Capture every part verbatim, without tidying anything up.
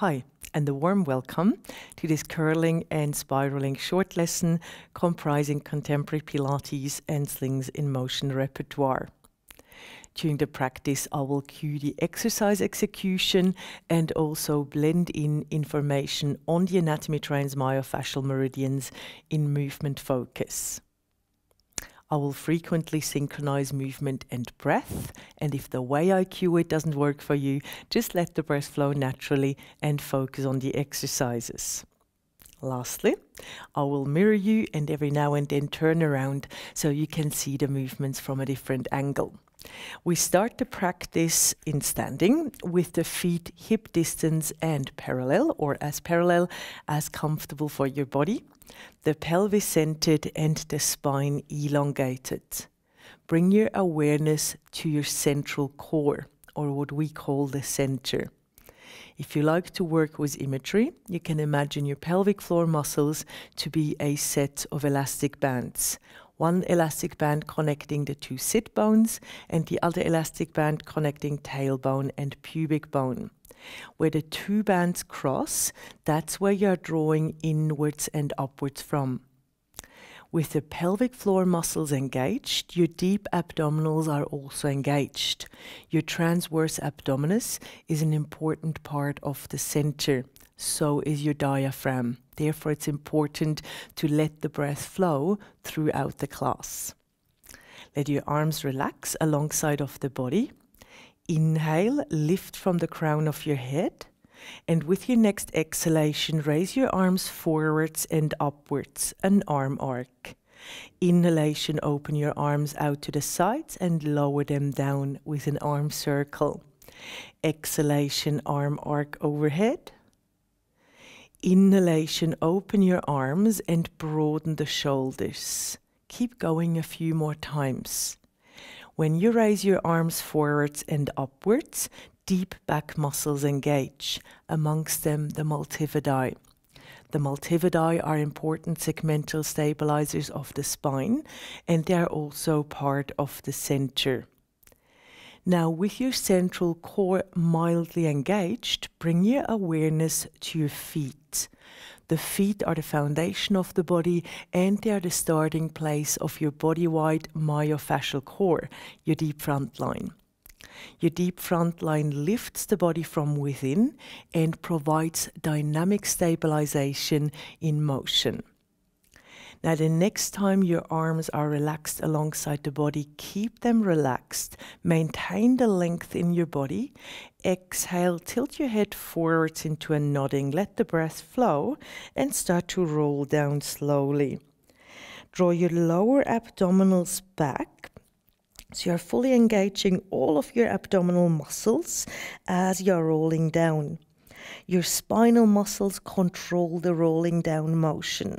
Hi, and a warm welcome to this curling and spiraling short lesson comprising contemporary Pilates and Slings in Motion repertoire. During the practice, I will cue the exercise execution and also blend in information on the Anatomy Trains myofascial meridians in movement focus. I will frequently synchronize movement and breath, and if the way I cue it doesn't work for you, just let the breath flow naturally and focus on the exercises. Lastly, I will mirror you and every now and then turn around so you can see the movements from a different angle. We start the practice in standing with the feet hip distance and parallel, or as parallel as comfortable for your body, the pelvis centered and the spine elongated. Bring your awareness to your central core, or what we call the center. If you like to work with imagery, you can imagine your pelvic floor muscles to be a set of elastic bands. One elastic band connecting the two sit bones and the other elastic band connecting tailbone and pubic bone. Where the two bands cross, that's where you are drawing inwards and upwards from. With the pelvic floor muscles engaged, your deep abdominals are also engaged. Your transverse abdominis is an important part of the center. So is your diaphragm. Therefore, it's important to let the breath flow throughout the class. Let your arms relax alongside of the body. Inhale, lift from the crown of your head. And with your next exhalation, raise your arms forwards and upwards, an arm arc. Inhalation, open your arms out to the sides and lower them down with an arm circle. Exhalation, arm arc overhead. Inhalation, open your arms and broaden the shoulders. Keep going a few more times. When you raise your arms forwards and upwards, deep back muscles engage, amongst them the multifidus. The multifidus are important segmental stabilizers of the spine, and they are also part of the center. Now, with your central core mildly engaged, bring your awareness to your feet. The feet are the foundation of the body, and they are the starting place of your body-wide myofascial core, your deep front line. Your deep front line lifts the body from within and provides dynamic stabilization in motion. Now, the next time your arms are relaxed alongside the body, keep them relaxed. Maintain the length in your body. Exhale, tilt your head forwards into a nodding. Let the breath flow and start to roll down slowly. Draw your lower abdominals back. So you're fully engaging all of your abdominal muscles as you're rolling down. Your spinal muscles control the rolling down motion.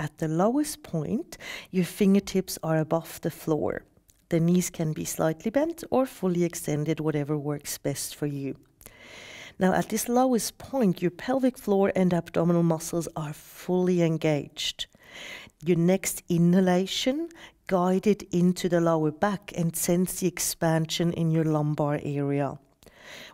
At the lowest point, your fingertips are above the floor. The knees can be slightly bent or fully extended, whatever works best for you. Now, at this lowest point, your pelvic floor and abdominal muscles are fully engaged. Your next inhalation, guide it into the lower back and sense the expansion in your lumbar area.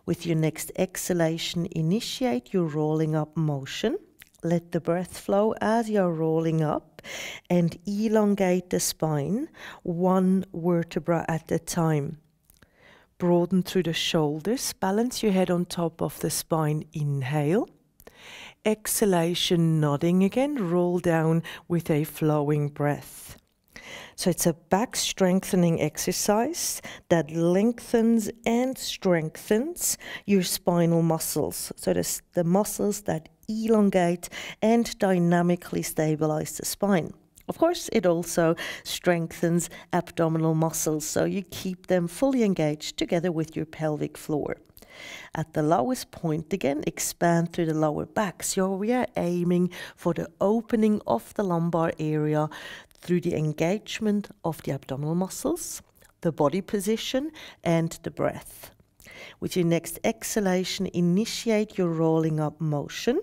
With your next exhalation, initiate your rolling up motion. Let the breath flow as you're rolling up and elongate the spine, one vertebra at a time. Broaden through the shoulders, balance your head on top of the spine, inhale. Exhalation, nodding again, roll down with a flowing breath. So it's a back strengthening exercise that lengthens and strengthens your spinal muscles. So this, the muscles that elongate and dynamically stabilize the spine. Of course, it also strengthens abdominal muscles, so you keep them fully engaged together with your pelvic floor. At the lowest point, again, expand through the lower back. So we are aiming for the opening of the lumbar area through the engagement of the abdominal muscles, the body position, and the breath. With your next exhalation, initiate your rolling up motion.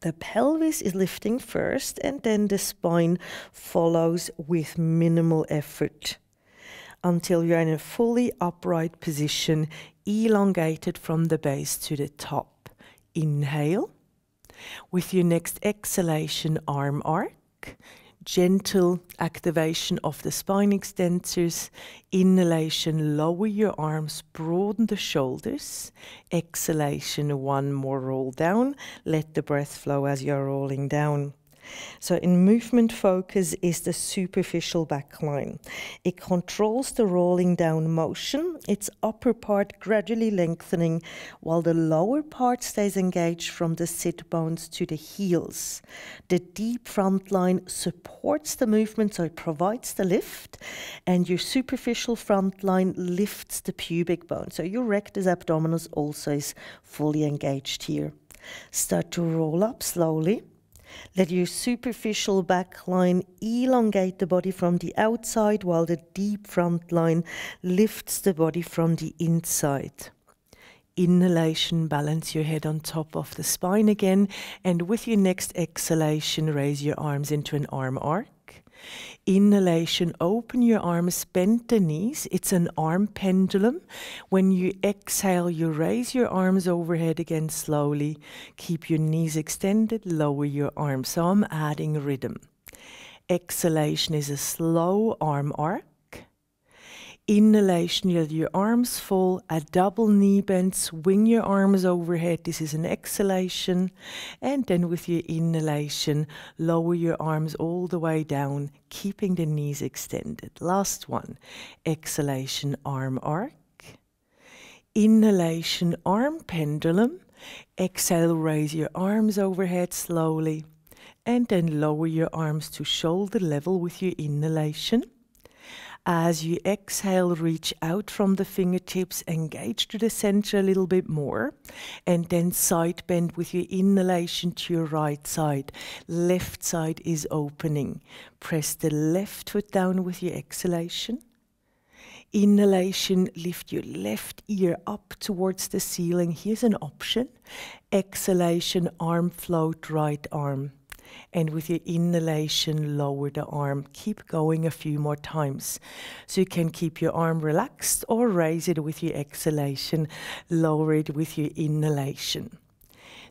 The pelvis is lifting first, and then the spine follows with minimal effort until you're in a fully upright position, elongated from the base to the top. inhale. With your next exhalation, arm arc, gentle activation of the spine extensors, inhalation, lower your arms, broaden the shoulders, exhalation, one more roll down, let the breath flow as you're rolling down. So in movement focus is the superficial back line. It controls the rolling down motion, its upper part gradually lengthening while the lower part stays engaged from the sit bones to the heels. The deep front line supports the movement, so it provides the lift, and your superficial front line lifts the pubic bone. So your rectus abdominis also is fully engaged here. Start to roll up slowly. Let your superficial back line elongate the body from the outside while the deep front line lifts the body from the inside. Inhalation, balance your head on top of the spine again, and with your next exhalation, raise your arms into an arm arc. Inhalation, open your arms, bend the knees. It's an arm pendulum. When you exhale, you raise your arms overhead again slowly. Keep your knees extended, lower your arms. So I'm adding rhythm. Exhalation is a slow arm arc. Inhalation, let your arms fall, a double knee bend, swing your arms overhead. This is an exhalation. And then with your inhalation, lower your arms all the way down, keeping the knees extended. Last one, exhalation, arm arc. Inhalation, arm pendulum. Exhale, raise your arms overhead slowly. And then lower your arms to shoulder level with your inhalation. As you exhale, reach out from the fingertips, engage to the center a little bit more, and then side bend with your inhalation to your right side. Left side is opening. Press the left foot down with your exhalation. Inhalation, lift your left ear up towards the ceiling. Here's an option. Exhalation, arm float, right arm. And with your inhalation, lower the arm. Keep going a few more times. So you can keep your arm relaxed or raise it with your exhalation, lower it with your inhalation.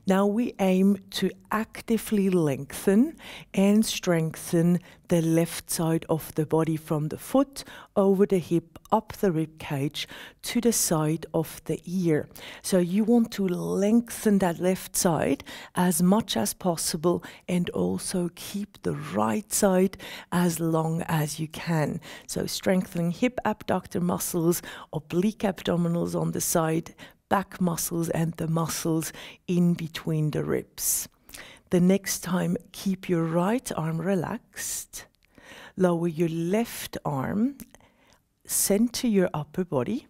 Now we aim to actively lengthen and strengthen the left side of the body from the foot over the hip, up the rib cage to the side of the ear. So you want to lengthen that left side as much as possible and also keep the right side as long as you can. So strengthening hip abductor muscles, oblique abdominals on the side, back muscles and the muscles in between the ribs. The next time, keep your right arm relaxed, lower your left arm, center your upper body,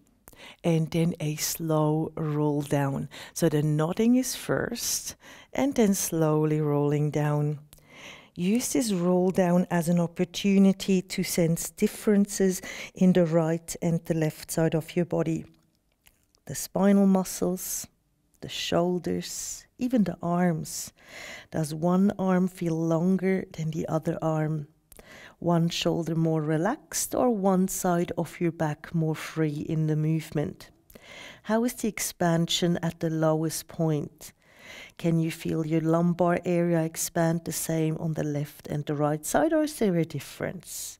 and then a slow roll down. So the nodding is first, and then slowly rolling down. Use this roll down as an opportunity to sense differences in the right and the left side of your body. The spinal muscles, the shoulders, even the arms. Does one arm feel longer than the other arm? One shoulder more relaxed or one side of your back more free in the movement? How is the expansion at the lowest point? Can you feel your lumbar area expand the same on the left and the right side, or is there a difference?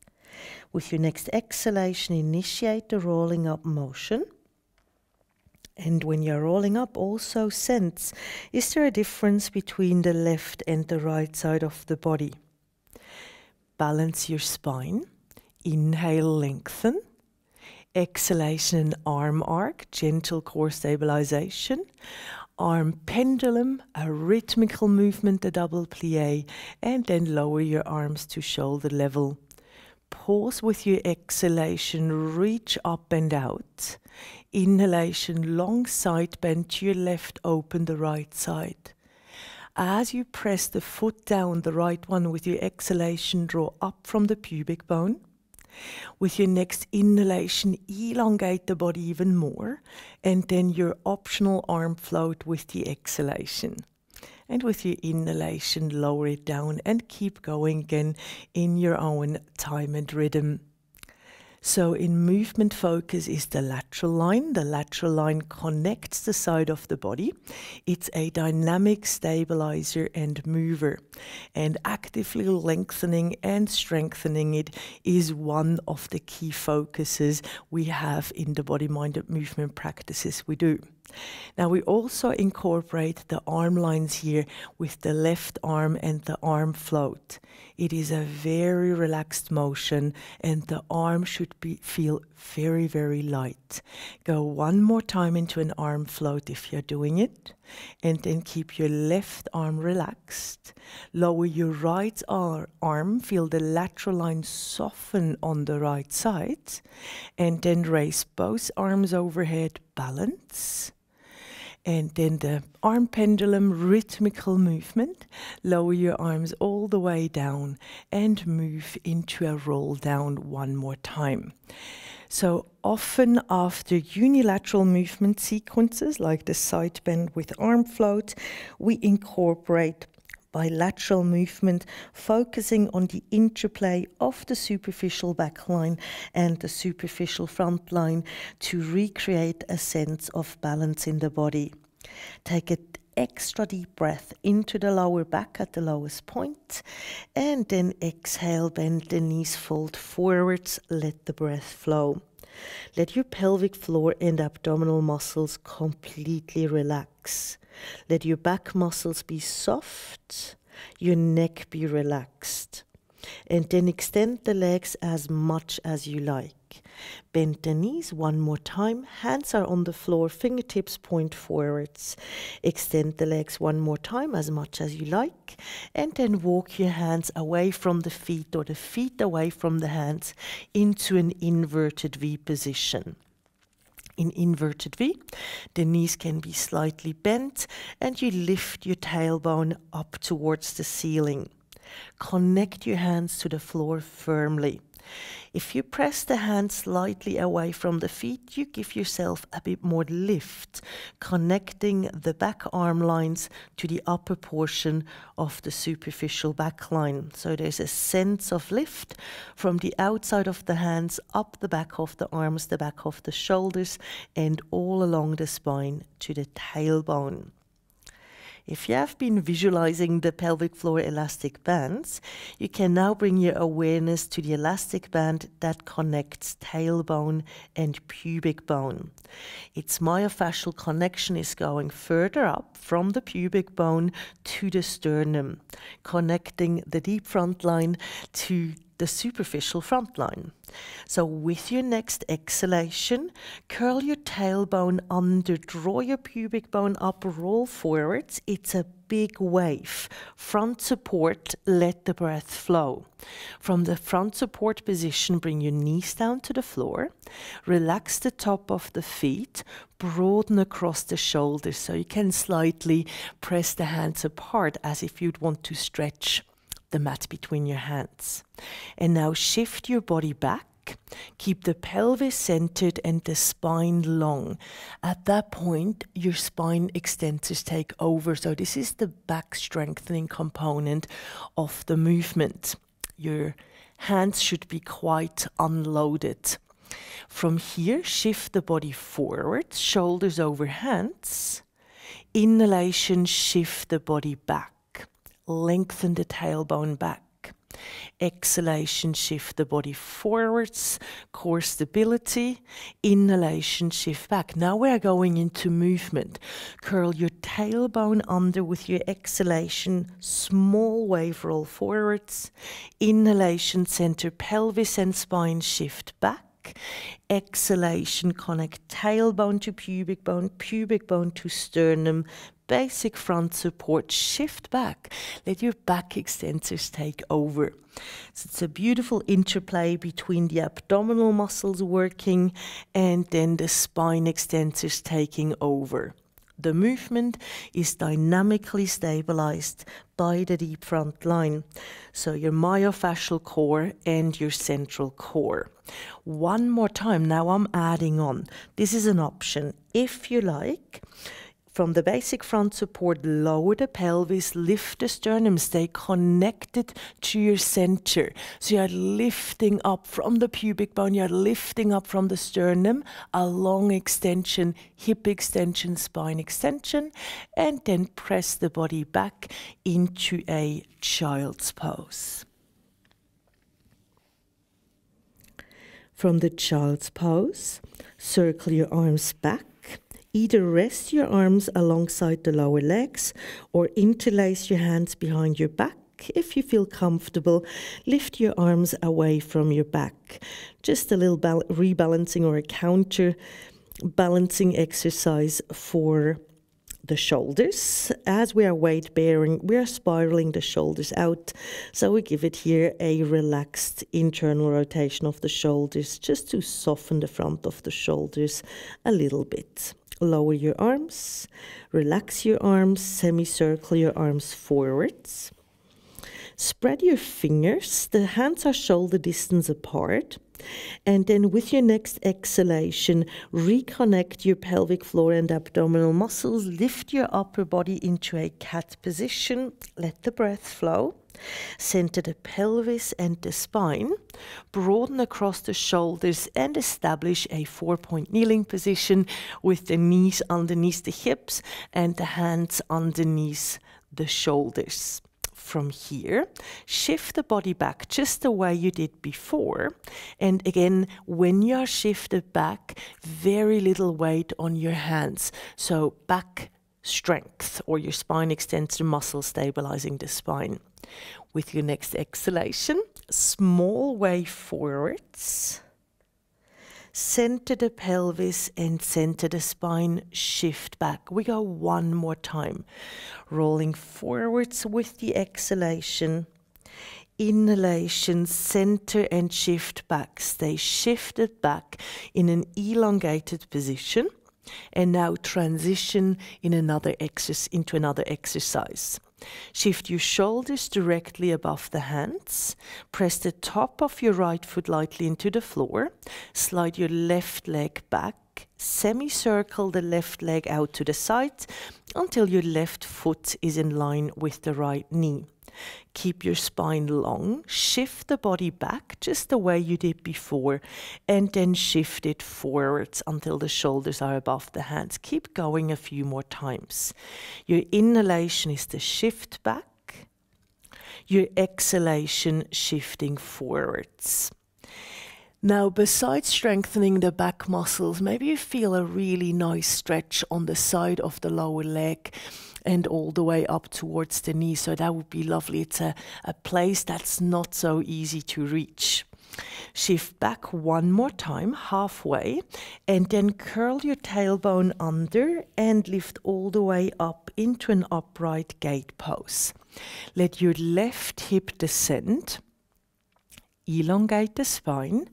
With your next exhalation, initiate the rolling up motion. And when you're rolling up, also sense, is there a difference between the left and the right side of the body? Balance your spine. Inhale, lengthen. Exhalation, arm arc, gentle core stabilization. Arm pendulum, a rhythmical movement, the double plie. And then lower your arms to shoulder level. Pause with your exhalation, reach up and out. Inhalation, long side bend to your left, open the right side. As you press the foot down, the right one, with your exhalation, draw up from the pubic bone. With your next inhalation, elongate the body even more, and then your optional arm float with the exhalation. And with your inhalation, lower it down and keep going again in your own time and rhythm. So in movement focus is the lateral line. The lateral line connects the side of the body. It's a dynamic stabilizer and mover. And actively lengthening and strengthening it is one of the key focuses we have in the body-minded movement practices we do. Now we also incorporate the arm lines here with the left arm and the arm float. It is a very relaxed motion and the arm should be feel very, very light. Go one more time into an arm float if you're doing it, and then keep your left arm relaxed. Lower your right arm, feel the lateral line soften on the right side, and then raise both arms overhead, balance. And then the arm pendulum rhythmical movement. Lower your arms all the way down and move into a roll down one more time. So often after unilateral movement sequences like the side bend with arm float, we incorporate bilateral movement, focusing on the interplay of the superficial back line and the superficial front line to recreate a sense of balance in the body. Take an extra deep breath into the lower back at the lowest point, and then exhale, bend the knees, fold forwards, let the breath flow. Let your pelvic floor and abdominal muscles completely relax. Let your back muscles be soft, your neck be relaxed. And then extend the legs as much as you like. Bend the knees one more time. Hands are on the floor, fingertips point forwards. Extend the legs one more time as much as you like. And then walk your hands away from the feet or the feet away from the hands into an inverted V position. In inverted V, the knees can be slightly bent and you lift your tailbone up towards the ceiling. Connect your hands to the floor firmly. If you press the hands slightly away from the feet, you give yourself a bit more lift, connecting the back arm lines to the upper portion of the superficial back line. So there's a sense of lift from the outside of the hands up the back of the arms, the back of the shoulders, and all along the spine to the tailbone. If you have been visualizing the pelvic floor elastic bands, you can now bring your awareness to the elastic band that connects tailbone and pubic bone. Its myofascial connection is going further up from the pubic bone to the sternum, connecting the deep front line to the superficial front line. So with your next exhalation, curl your tailbone under, draw your pubic bone up, roll forwards. It's a big wave. Front support, let the breath flow. From the front support position, bring your knees down to the floor. Relax the top of the feet. Broaden across the shoulders so you can slightly press the hands apart as if you'd want to stretch the mat between your hands. And now shift your body back. Keep the pelvis centered and the spine long. At that point, your spine extensors take over. So this is the back strengthening component of the movement. Your hands should be quite unloaded. From here, shift the body forward, shoulders over hands. Inhalation, shift the body back. Lengthen the tailbone back. Exhalation, shift the body forwards, core stability. Inhalation, shift back. Now we're going into movement. Curl your tailbone under with your exhalation. Small wave roll forwards. Inhalation, center pelvis and spine, shift back. Exhalation, connect tailbone to pubic bone, pubic bone to sternum, basic front support, shift back, let your back extensors take over. So it's a beautiful interplay between the abdominal muscles working and then the spine extensors taking over. The movement is dynamically stabilized by the deep front line, so your myofascial core and your central core. One more time, now I'm adding on. This is an option. If you like, From the basic front support, lower the pelvis, lift the sternum, stay connected to your center. So you're lifting up from the pubic bone, you're lifting up from the sternum, a long extension, hip extension, spine extension, and then press the body back into a child's pose. From the child's pose, circle your arms back. Either rest your arms alongside the lower legs or interlace your hands behind your back. If you feel comfortable, lift your arms away from your back. Just a little rebalancing or a counter balancing exercise for the shoulders. As we are weight bearing, we are spiraling the shoulders out. So we give it here a relaxed internal rotation of the shoulders just to soften the front of the shoulders a little bit. Lower your arms, relax your arms, semicircle your arms forwards. Spread your fingers, the hands are shoulder distance apart. And then with your next exhalation, reconnect your pelvic floor and abdominal muscles. Lift your upper body into a cat position. Let the breath flow. Center the pelvis and the spine, broaden across the shoulders and establish a four-point kneeling position with the knees underneath the hips and the hands underneath the shoulders. From here, shift the body back just the way you did before. And again, when you are shifted back, very little weight on your hands. So back strength or your spine extensor muscle stabilizing the spine. With your next exhalation, small way forwards, center the pelvis and center the spine, shift back. We go one more time, rolling forwards with the exhalation, inhalation, center and shift back. Stay shifted back in an elongated position. And now transition in another exercise, into another exercise. Shift your shoulders directly above the hands. Press the top of your right foot lightly into the floor. Slide your left leg back. Semicircle the left leg out to the side until your left foot is in line with the right knee. Keep your spine long, shift the body back just the way you did before, and then shift it forwards until the shoulders are above the hands. Keep going a few more times. Your inhalation is the shift back, your exhalation shifting forwards. Now, besides strengthening the back muscles, maybe you feel a really nice stretch on the side of the lower leg and all the way up towards the knee. So that would be lovely. It's a, a place that's not so easy to reach. Shift back one more time, halfway, and then curl your tailbone under and lift all the way up into an upright gate pose. Let your left hip descend. Elongate the spine,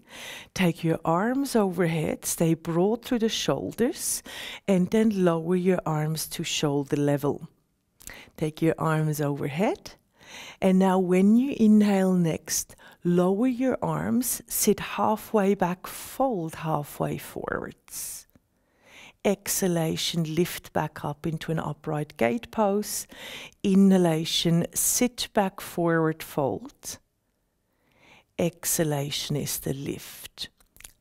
take your arms overhead, stay broad through the shoulders, and then lower your arms to shoulder level. Take your arms overhead, and now when you inhale next, lower your arms, sit halfway back, fold halfway forwards. Exhalation, lift back up into an upright gate pose. Inhalation, sit back, forward fold. Exhalation is the lift.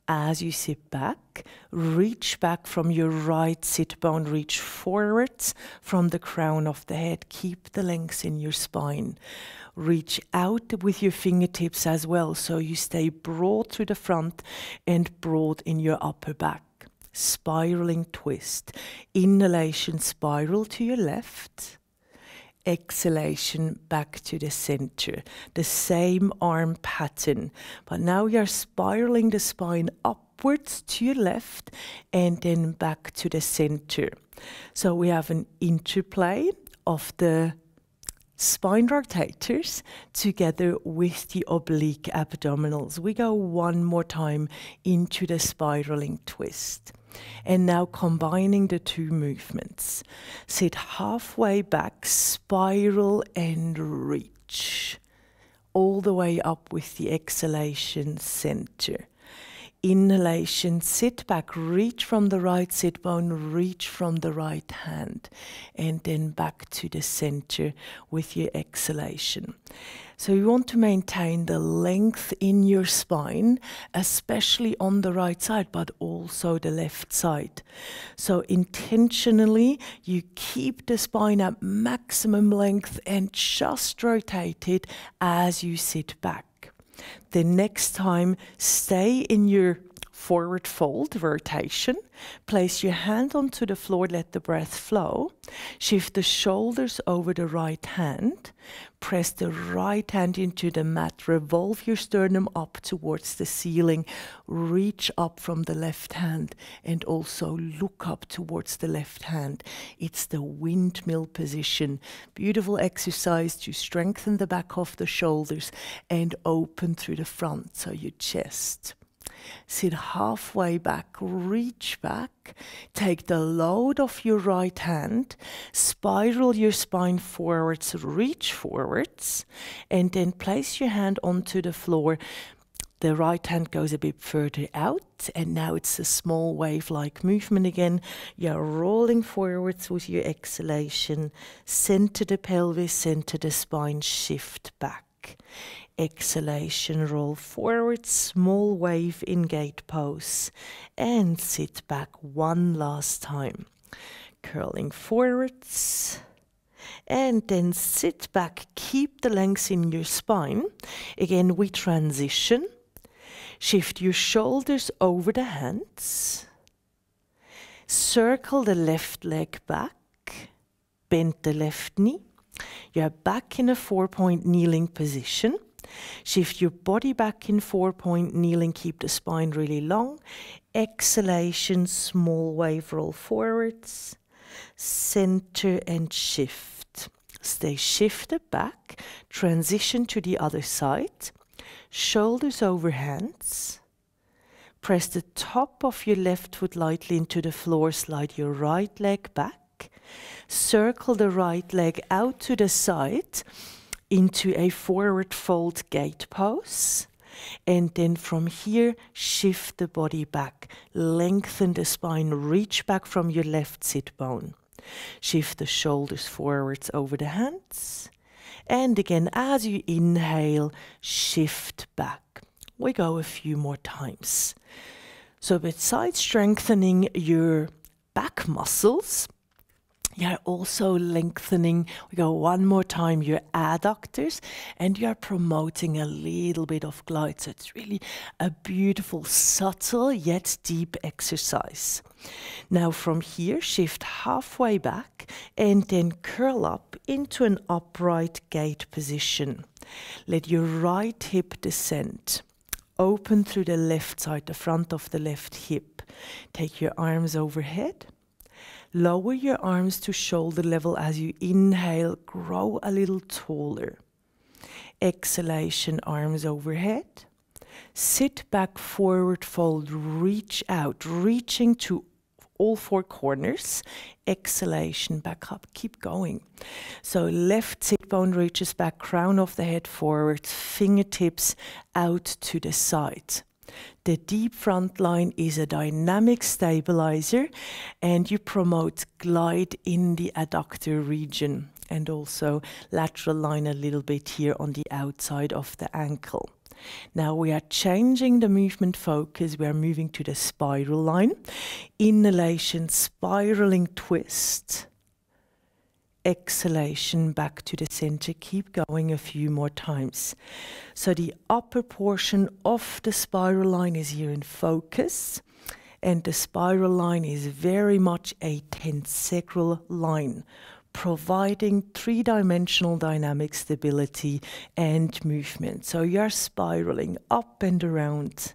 As you sit back, reach back from your right sit bone, reach forwards from the crown of the head. Keep the length in your spine. Reach out with your fingertips as well, so you stay broad through the front and broad in your upper back. Spiraling twist. Inhalation, spiral to your left. Exhalation back to the center, the same arm pattern, but now you're spiraling the spine upwards to your left and then back to the center. So we have an interplay of the spine rotators together with the oblique abdominals. We go one more time into the spiraling twist. And now combining the two movements. Sit halfway back, spiral and reach. All the way up with the exhalation, center. Inhalation, sit back, reach from the right sit bone, reach from the right hand, and then back to the center with your exhalation. So you want to maintain the length in your spine, especially on the right side, but also the left side. So intentionally, you keep the spine at maximum length and just rotate it as you sit back. The next time, stay in your forward fold, rotation. Place your hand onto the floor, let the breath flow. Shift the shoulders over the right hand. Press the right hand into the mat. Revolve your sternum up towards the ceiling. Reach up from the left hand and also look up towards the left hand. It's the windmill position. Beautiful exercise to strengthen the back of the shoulders and open through the front, so your chest. Sit halfway back, reach back, take the load off your right hand, spiral your spine forwards, reach forwards, and then place your hand onto the floor. The right hand goes a bit further out, and now it's a small wave-like movement again. You're rolling forwards with your exhalation, center the pelvis, center the spine, shift back. Exhalation, roll forward, small wave in gate pose, and sit back one last time. Curling forwards, and then sit back, keep the length in your spine. Again, we transition. Shift your shoulders over the hands. Circle the left leg back. Bend the left knee. You're back in a four-point kneeling position. Shift your body back in four-point kneeling. Keep the spine really long. Exhalation, small wave, roll forwards. Center and shift. Stay shifted back. Transition to the other side. Shoulders over hands. Press the top of your left foot lightly into the floor. Slide your right leg back. Circle the right leg out to the side into a forward fold gate pose, and then from here shift the body back, lengthen the spine, reach back from your left sit bone, shift the shoulders forwards over the hands, and again as you inhale shift back. We go a few more times. So besides strengthening your back muscles, you're also lengthening, we go one more time, your adductors, and you're promoting a little bit of glide. So it's really a beautiful, subtle, yet deep exercise. Now from here, shift halfway back and then curl up into an upright gate position. Let your right hip descend. Open through the left side, the front of the left hip. Take your arms overhead. Lower your arms to shoulder level as you inhale, grow a little taller. Exhalation, arms overhead. Sit back, forward fold, reach out, reaching to all four corners. Exhalation, back up, keep going. So left sit bone reaches back, crown of the head forward, fingertips out to the side. The deep front line is a dynamic stabilizer, and you promote glide in the adductor region and also lateral line a little bit here on the outside of the ankle. Now we are changing the movement focus. We are moving to the spiral line. Inhalation, spiraling twist. Exhalation back to the center. Keep going a few more times. So the upper portion of the spiral line is here in focus, and the spiral line is very much a tensegral line, providing three-dimensional dynamic stability and movement. So you're spiraling up and around,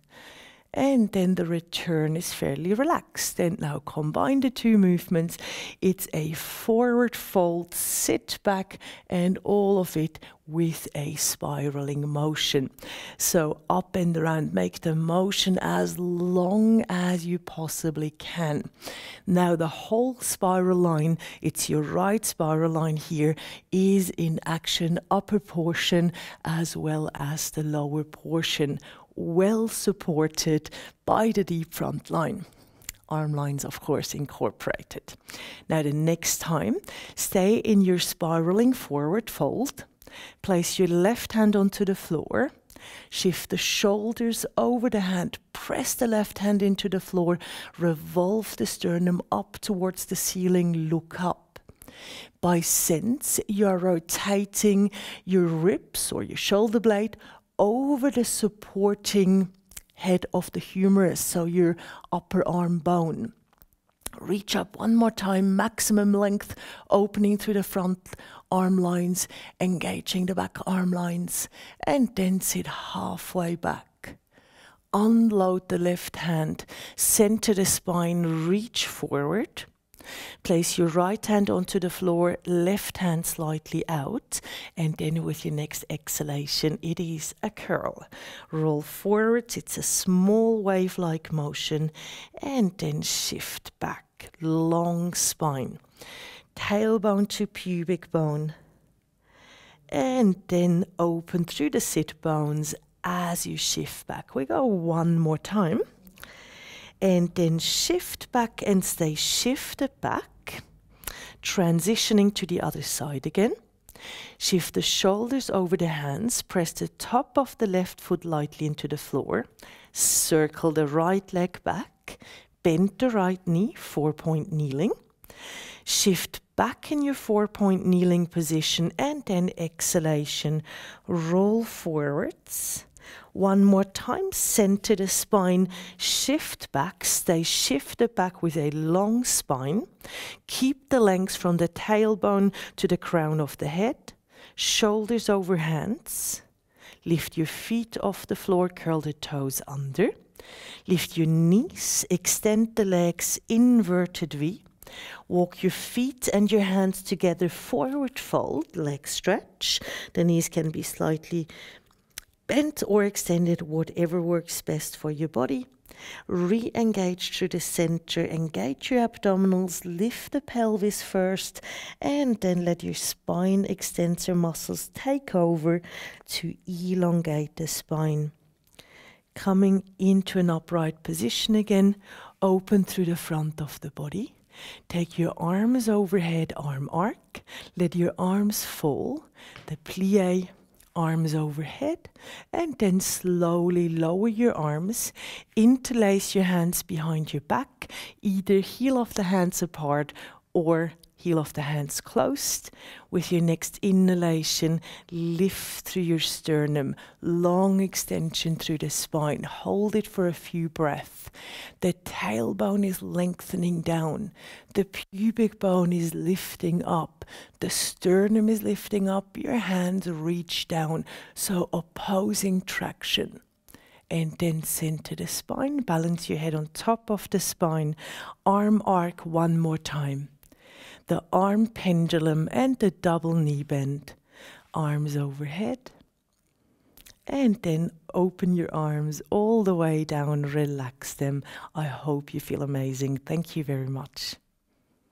and then the return is fairly relaxed. And now combine the two movements. It's a forward fold, sit back, and all of it with a spiraling motion. So up and around, make the motion as long as you possibly can. Now the whole spiral line, it's your right spiral line here, is in action, upper portion as well as the lower portion. well supported by the deep front line. Arm lines, of course, incorporated. Now, the next time, stay in your spiraling forward fold. Place your left hand onto the floor. Shift the shoulders over the hand. Press the left hand into the floor. Revolve the sternum up towards the ceiling. Look up. By sense, you are rotating your ribs or your shoulder blade over the supporting head of the humerus, so your upper arm bone. Reach up one more time, maximum length, opening through the front arm lines, engaging the back arm lines, and then sit halfway back. Unload the left hand, center the spine, reach forward. Place your right hand onto the floor, left hand slightly out, and then with your next exhalation, it is a curl. Roll forwards, it's a small wave-like motion, and then shift back, long spine. Tailbone to pubic bone, and then open through the sit bones as you shift back. We go one more time. And then shift back and stay shifted back, transitioning to the other side again. Shift the shoulders over the hands, press the top of the left foot lightly into the floor, circle the right leg back, bend the right knee, four-point kneeling. Shift back in your four-point kneeling position and then exhalation, roll forwards. One more time, center the spine, shift back, stay shifted back with a long spine. Keep the length from the tailbone to the crown of the head, shoulders over hands. Lift your feet off the floor, curl the toes under. Lift your knees, extend the legs, inverted V. Walk your feet and your hands together, forward fold, leg stretch. The knees can be slightly bent or extended, whatever works best for your body. Re-engage through the center, engage your abdominals, lift the pelvis first, and then let your spine extensor muscles take over to elongate the spine. Coming into an upright position again, open through the front of the body. Take your arms overhead, arm arc, let your arms fall, the plie, arms overhead, and then slowly lower your arms, interlace your hands behind your back, either heel of the hands apart or heel of the hands closed. With your next inhalation, lift through your sternum, long extension through the spine, hold it for a few breaths. The tailbone is lengthening down, the pubic bone is lifting up, the sternum is lifting up, your hands reach down, so opposing traction. And then center the spine, balance your head on top of the spine, arm arc one more time. The arm pendulum and the double knee bend. Arms overhead. And then open your arms all the way down, relax them. I hope you feel amazing. Thank you very much.